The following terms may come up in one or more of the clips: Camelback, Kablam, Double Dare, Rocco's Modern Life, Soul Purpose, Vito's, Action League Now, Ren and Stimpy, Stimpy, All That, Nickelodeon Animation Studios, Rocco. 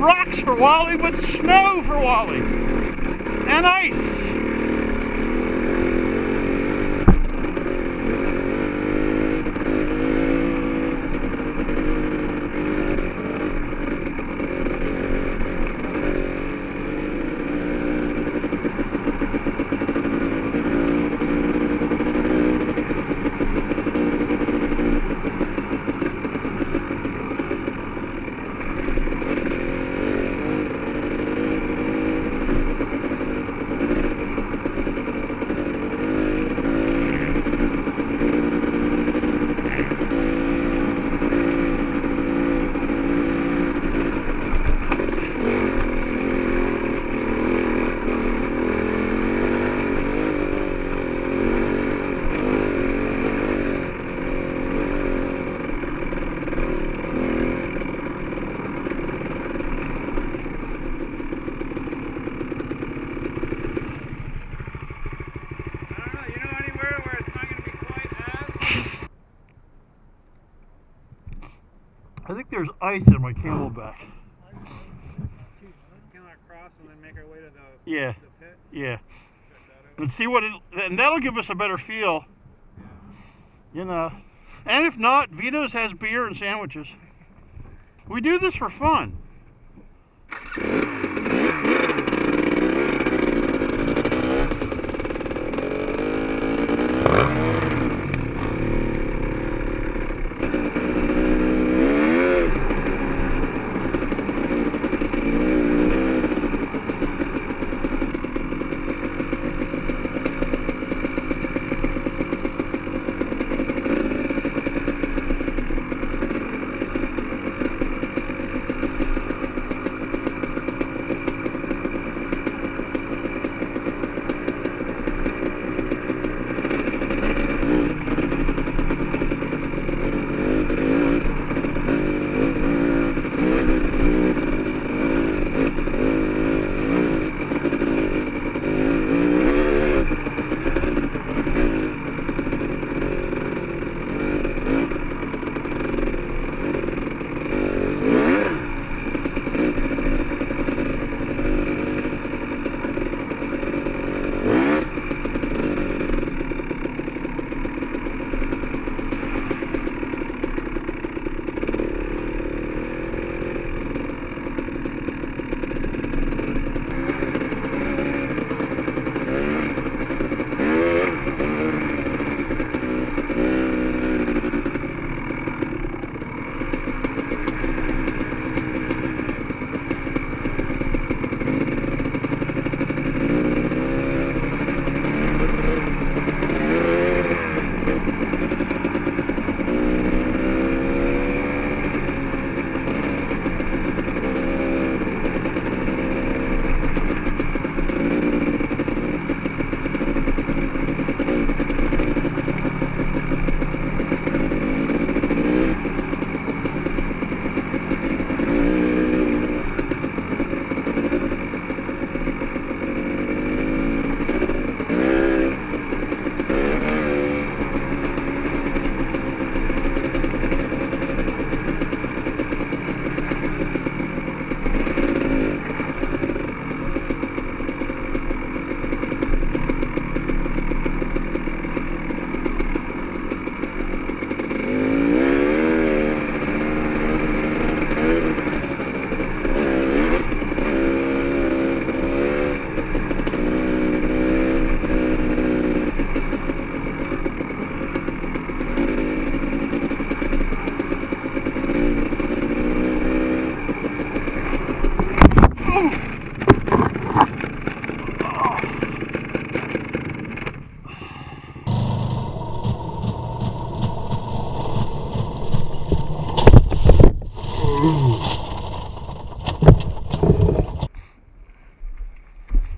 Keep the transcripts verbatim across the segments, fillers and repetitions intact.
rocks for Wally, but snow for Wally, and ice. I think there's ice in my Camelback. Can I cross and then make our way to the, yeah. the pit? Yeah. And see what it, and that'll give us a better feel. You know. And if not, Vito's has beer and sandwiches. We do this for fun.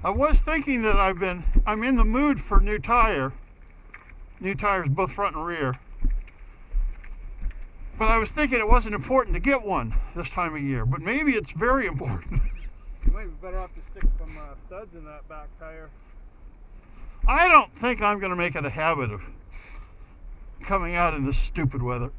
I was thinking that I've been, I'm in the mood for new tire, new tires both front and rear, but I was thinking it wasn't important to get one this time of year, but maybe it's very important. You might be better off to stick some uh, studs in that back tire. I don't think I'm going to make it a habit of coming out in this stupid weather.